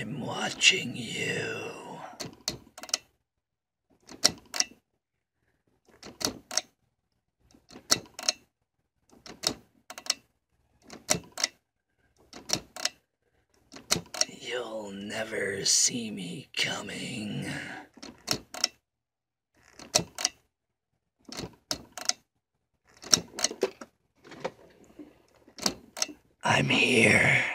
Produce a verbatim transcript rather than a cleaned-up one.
I'm watching you. You'll never see me coming. I'm here.